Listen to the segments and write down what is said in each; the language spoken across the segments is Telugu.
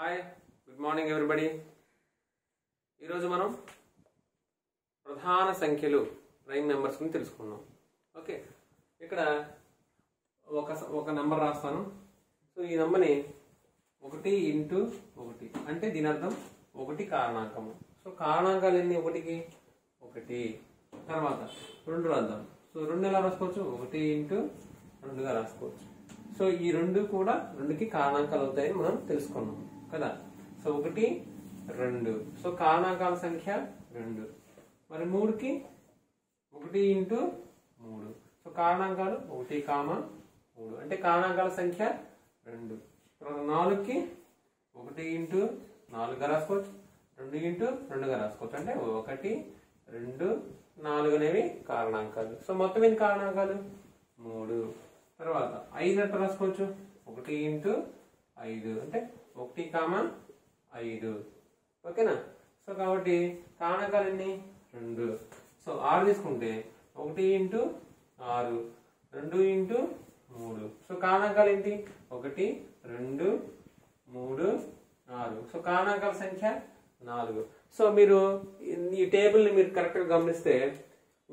Hi, good morning everybody. Iroju manam pradhana sankhyalu prime numbers ni telusukundam. Okay, ikkada oka number rasthanu. So ee number ni 1 into 1 ante deen ardham 1 karanakam. So karanakalu enni 1 ki 1 tarvata 2 raddam. So 2 ela raskochu 1 into 2 ga raskochu. So ee rendu kuda 2 ki karanakalu avutayani manam telusukunnam kada. So 1 2. So కారణాకాల సంఖ్య 2. మరి 3 కి 1 into 3. సో కారణాకాలు 1, 3 అంటే కారణాకాల సంఖ్య 2. తర్వాత 4 కి 1 into 4 గా రాసుకోవచ్చు, 2 into 2 గా రాసుకోవచ్చు. అంటే 1 2 4 అనేవి కారణాంకాలు. సో మొత్తం ఎన్ని కారణాంకాలు? 3. తర్వాత 5 అట్లా రాసుకోవచ్చు, 1 into 5 అంటే 1 5. ఓకేనా? సో కాబట్టి కారణాకాలన్నీ 2. సో 6 తీసుకుంటే 1 into 6, 2 into 3. సో కారణాకాలు ఏంటి? 1 2 3 6. సో కారణాకాల సంఖ్య 4. సో మీరు ఈ టేబుల్ని మీరు కరెక్ట్గా గమనిస్తే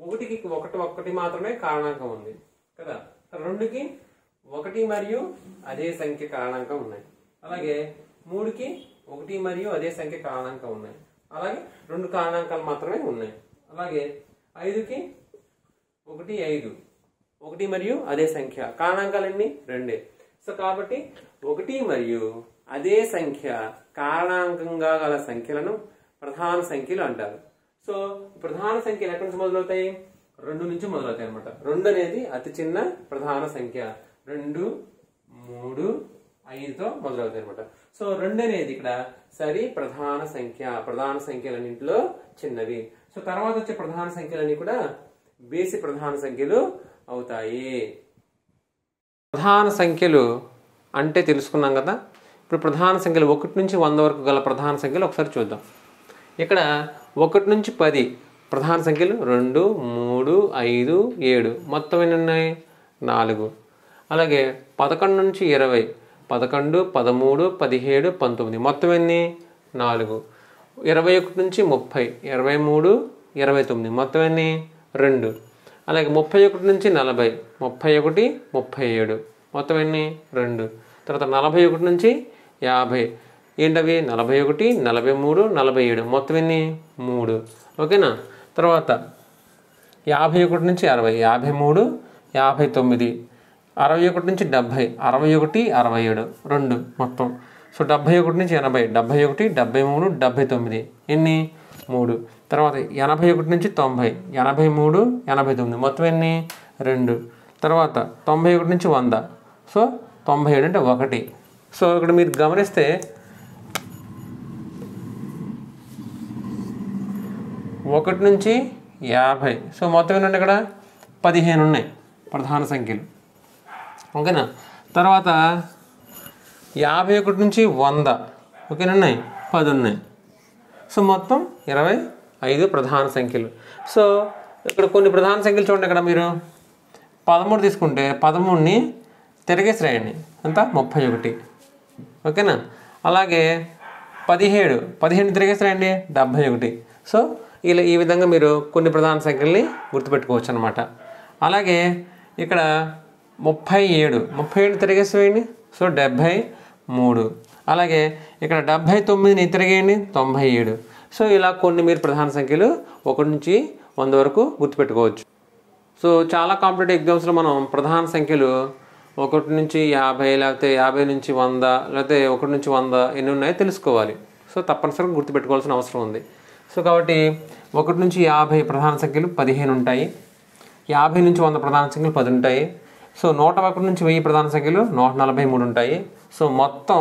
1కి 1 మాత్రమే కారణాంకం ఉంది కదా. 2కి 1 మరియు అదే సంఖ్య కారణాంకం ఉన్నాయి. అలాగే 3కి 1 మరియు అదే సంఖ్య కారణాంకం ఉన్నాయి. అలాగే 2 కారణాంకాలు మాత్రమే ఉన్నాయి. అలాగే 5కి 1 5, 1 మరియు అదే సంఖ్య, కారణాంకాలన్నీ 2. సో కాబట్టి 1 మరియు అదే సంఖ్య కారణాంకంగా గల సంఖ్యలను ప్రధాన సంఖ్యలు అంటారు. సో ప్రధాన సంఖ్యలు ఎక్కడి నుంచి మొదలవుతాయి? 2 నుంచి మొదలవుతాయి అనమాట. 2 అనేది అతి చిన్న ప్రధాన సంఖ్య. 2 3 5తో మొదలవుతాయి అనమాట. సో 2 అనేది ఇక్కడ సరి ప్రధాన సంఖ్య. ప్రధాన సంఖ్యలన్నింటిలో చిన్నవి. సో తర్వాత వచ్చే ప్రధాన సంఖ్యలన్నీ కూడా బేసి ప్రధాన సంఖ్యలు అవుతాయి. ప్రధాన సంఖ్యలు అంటే తెలుసుకున్నాం కదా. ఇప్పుడు ప్రధాన సంఖ్యలు 1 నుంచి 100 వరకు గల ప్రధాన సంఖ్యలు ఒకసారి చూద్దాం. ఇక్కడ 1 నుంచి 10 ప్రధాన సంఖ్యలు 2 3 5 7, మొత్తం ఎన్ని ఉన్నాయి? 4. అలాగే 11 నుంచి 20, 11 13 17 19, మొత్తం ఎన్ని? 4. 21 నుంచి 30, 23 29, మొత్తం ఎన్ని? 2. అలాగే 31 నుంచి 40, 31 37, మొత్తం ఎన్ని? 2. తర్వాత 41 నుంచి 50, ఏంటవి? 41 43 47, మొత్తం ఎన్ని? 3. ఓకేనా? తర్వాత 51 నుంచి 60, 53 59, 61 నుంచి 70, 61 67, 2 మొత్తం. సో 71 నుంచి 80, 71 73 79, ఎన్ని? 3. తర్వాత 81 నుంచి 90, 83 89, మొత్తం ఎన్ని? 2. తర్వాత 91 నుంచి 100, సో 97 అంటే 1. సో ఇక్కడ మీరు గమనిస్తే 1 నుంచి 50, సో మొత్తం ఏంటంటే ఇక్కడ 15 ఉన్నాయి ప్రధాన సంఖ్యలు. ఓకేనా? తర్వాత 51 నుంచి 100, ఓకేనా, 10 ఉన్నాయి. సో మొత్తం 25 ప్రధాన సంఖ్యలు. సో ఇక్కడ కొన్ని ప్రధాన సంఖ్యలు చూడండి. ఇక్కడ మీరు 13 తీసుకుంటే 13ని తిరగేసి రాయండి, అంతా 31. ఓకేనా? అలాగే 17 తిరగేసి రాయండి, 71. సో ఇలా ఈ విధంగా మీరు కొన్ని ప్రధాన సంఖ్యల్ని గుర్తుపెట్టుకోవచ్చు అనమాట. అలాగే ఇక్కడ 37 తిరగేసి వేయండి, సో 73. అలాగే ఇక్కడ 79 తిరగేయండి, 97. సో ఇలా కొన్ని మీరు ప్రధాన సంఖ్యలు 1 నుంచి 100 వరకు గుర్తుపెట్టుకోవచ్చు. సో చాలా కాంపిటేటివ్ ఎగ్జామ్స్లో మనం ప్రధాన సంఖ్యలు 1 నుంచి 50, లేకపోతే 50 నుంచి 100, లేకపోతే 1 నుంచి 100 ఎన్ని ఉన్నాయో తెలుసుకోవాలి. సో తప్పనిసరిగా గుర్తుపెట్టుకోవాల్సిన అవసరం ఉంది. సో కాబట్టి 1 నుంచి 50 ప్రధాన సంఖ్యలు 15 ఉంటాయి, 50 నుంచి 100 ప్రధాన సంఖ్యలు 10 ఉంటాయి. సో 101 నుంచి 1000 ప్రధాన సంఖ్యలు 143 ఉంటాయి. సో మొత్తం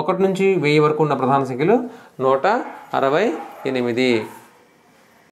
1 నుంచి 1000 వరకు ఉన్న ప్రధాన సంఖ్యలు 168.